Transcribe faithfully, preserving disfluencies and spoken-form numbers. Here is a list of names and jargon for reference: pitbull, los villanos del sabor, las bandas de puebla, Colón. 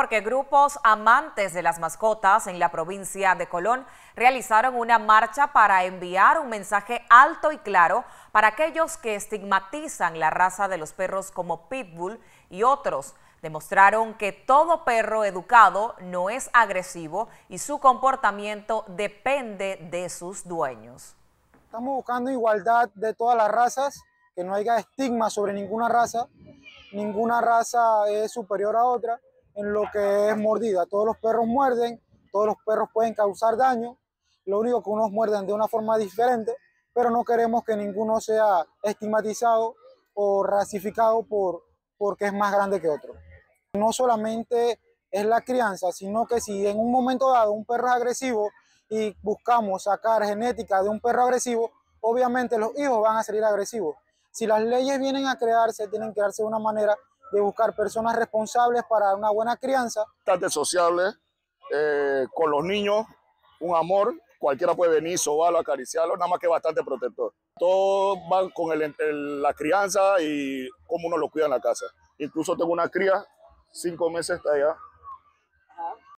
porque grupos amantes de las mascotas en la provincia de Colón realizaron una marcha para enviar un mensaje alto y claro para aquellos que estigmatizan la raza de los perros como pitbull y otros. Demostraron que todo perro educado no es agresivo y su comportamiento depende de sus dueños. Estamos buscando igualdad de todas las razas, que no haya estigma sobre ninguna raza. Ninguna raza es superior a otra en lo que es mordida. Todos los perros muerden, todos los perros pueden causar daño. Lo único que unos muerden de una forma diferente, pero no queremos que ninguno sea estigmatizado o racificado por, porque es más grande que otro. No solamente es la crianza, sino que si en un momento dado un perro es agresivo y buscamos sacar genética de un perro agresivo, obviamente los hijos van a salir agresivos. Si las leyes vienen a crearse, tienen que crearse de una manera de buscar personas responsables para una buena crianza. Bastante sociable, eh, con los niños, un amor, cualquiera puede venir, sobarlo, acariciarlo, nada más que bastante protector. Todos van con el, el, la crianza y cómo uno lo cuida en la casa. Incluso tengo una cría, cinco meses está allá.